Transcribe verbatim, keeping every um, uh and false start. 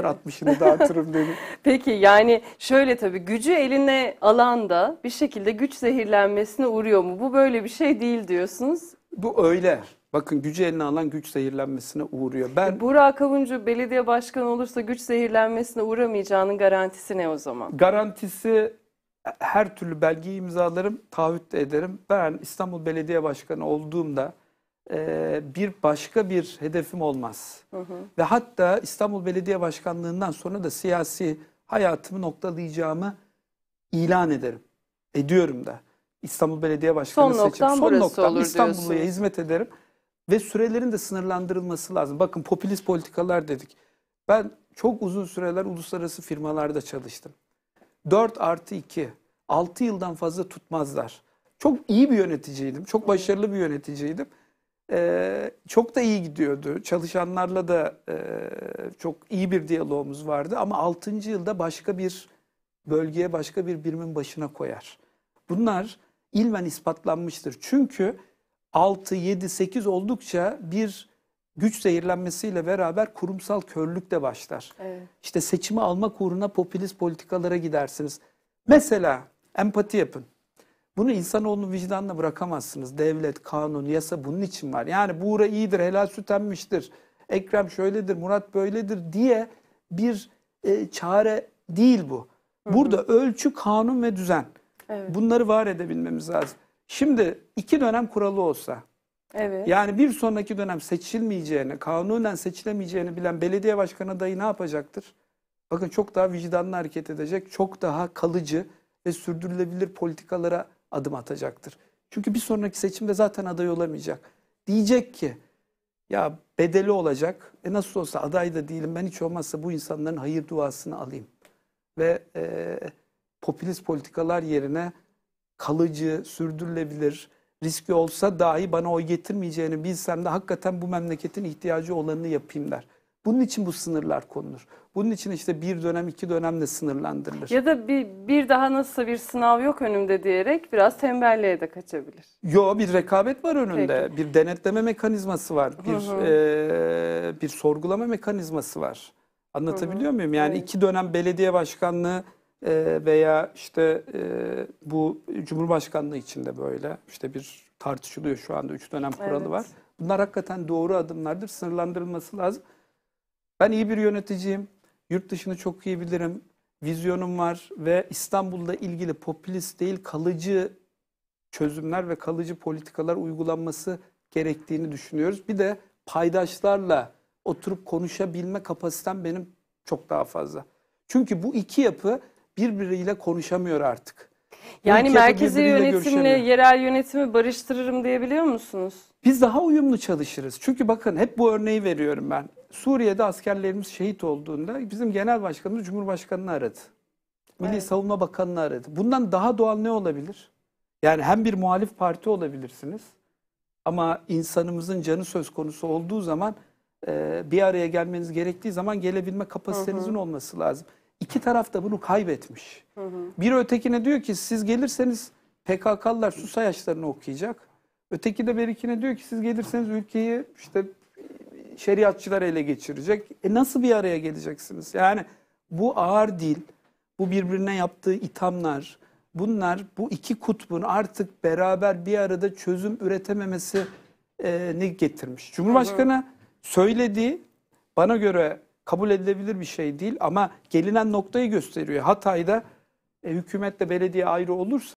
altmışını dağıtırım dedi. Peki yani şöyle tabii gücü eline alan da bir şekilde güç zehirlenmesine uğruyor mu? Bu böyle bir şey değil diyorsunuz. Bu öyle. Bakın gücü eline alan güç zehirlenmesine uğruyor. Ben, Buğra Kavuncu belediye başkanı olursa güç zehirlenmesine uğramayacağının garantisi ne o zaman? Garantisi her türlü belgeyi imzalarım, taahhüt de ederim. Ben İstanbul Belediye Başkanı olduğumda bir başka bir hedefim olmaz. Hı hı. Ve hatta İstanbul Belediye Başkanlığından sonra da siyasi hayatımı noktalayacağımı ilan ederim. Ediyorum da. İstanbul Belediye Başkanı seçim. Son noktam burası olur diyorsun. İstanbul'a hizmet ederim. Ve sürelerin de sınırlandırılması lazım. Bakın popülist politikalar dedik. Ben çok uzun süreler uluslararası firmalarda çalıştım. dört artı iki, altı yıldan fazla tutmazlar. Çok iyi bir yöneticiydim. Çok başarılı bir yöneticiydim. Ee, çok da iyi gidiyordu. Çalışanlarla da e, çok iyi bir diyalogumuz vardı. Ama altıncı yılda başka bir bölgeye, başka bir birimin başına koyar. Bunlar ilmen ispatlanmıştır. Çünkü altı, yedi, sekiz oldukça bir güç zehirlenmesiyle beraber kurumsal körlük de başlar. Evet. İşte seçimi almak uğruna popülist politikalara gidersiniz. Mesela empati yapın. Bunu insanoğlunun vicdanına bırakamazsınız. Devlet, kanun, yasa bunun için var. Yani Buğra iyidir, helal süt emmiştir, Ekrem şöyledir, Murat böyledir diye bir e, çare değil bu. Burada hı hı. ölçü, kanun ve düzen. Evet. Bunları var edebilmemiz lazım. Şimdi iki dönem kuralı olsa, evet. yani bir sonraki dönem seçilmeyeceğini, kanunen seçilemeyeceğini bilen belediye başkanı adayı ne yapacaktır? Bakın çok daha vicdanlı hareket edecek, çok daha kalıcı ve sürdürülebilir politikalara adım atacaktır. Çünkü bir sonraki seçimde zaten aday olamayacak. Diyecek ki ya bedeli olacak, e nasıl olsa aday da değilim, ben hiç olmazsa bu insanların hayır duasını alayım. Ve e, popülist politikalar yerine kalıcı, sürdürülebilir, riski olsa dahi bana oy getirmeyeceğini bilsem de hakikaten bu memleketin ihtiyacı olanını yapayım der. Bunun için bu sınırlar konulur. Bunun için işte bir dönem, iki dönemle sınırlandırılır. Ya da bir, bir daha nasılsa bir sınav yok önümde diyerek biraz tembelliğe de kaçabilir. Yo, bir rekabet var önünde. Peki. Bir denetleme mekanizması var. Bir, hı hı. E, bir sorgulama mekanizması var. Anlatabiliyor hı hı. muyum? Yani evet. iki dönem belediye başkanlığı e, veya işte e, bu Cumhurbaşkanlığı içinde böyle. İşte bir tartışılıyor şu anda. Üç dönem kuralı evet. var. Bunlar hakikaten doğru adımlardır. Sınırlandırılması lazım. Ben iyi bir yöneticiyim, yurt dışını çok iyi bilirim, vizyonum var ve İstanbul'la ilgili popülist değil kalıcı çözümler ve kalıcı politikalar uygulanması gerektiğini düşünüyoruz. Bir de paydaşlarla oturup konuşabilme kapasitem benim çok daha fazla. Çünkü bu iki yapı birbiriyle konuşamıyor artık. Yani merkezi yönetimle yerel yönetimi barıştırırım diyebiliyor musunuz? Biz daha uyumlu çalışırız. Çünkü bakın hep bu örneği veriyorum ben. Suriye'de askerlerimiz şehit olduğunda bizim genel başkanımız Cumhurbaşkanı'nı aradı. Milli evet. Savunma Bakanı'nı aradı. Bundan daha doğal ne olabilir? Yani hem bir muhalif parti olabilirsiniz ama insanımızın canı söz konusu olduğu zaman bir araya gelmeniz gerektiği zaman gelebilme kapasitenizin hı hı. olması lazım. İki taraf da bunu kaybetmiş. Hı hı. Biri ötekine diyor ki siz gelirseniz P K K'lılar susayaçlarını okuyacak. Öteki de birikine diyor ki siz gelirseniz ülkeyi işte şeriatçılar ele geçirecek. E nasıl bir araya geleceksiniz? Yani bu ağır dil, bu birbirine yaptığı ithamlar, bunlar bu iki kutbun artık beraber bir arada çözüm üretememesini getirmiş. Cumhurbaşkanı söylediği bana göre kabul edilebilir bir şey değil ama gelinen noktayı gösteriyor. Hatay'da e, hükümetle belediye ayrı olursa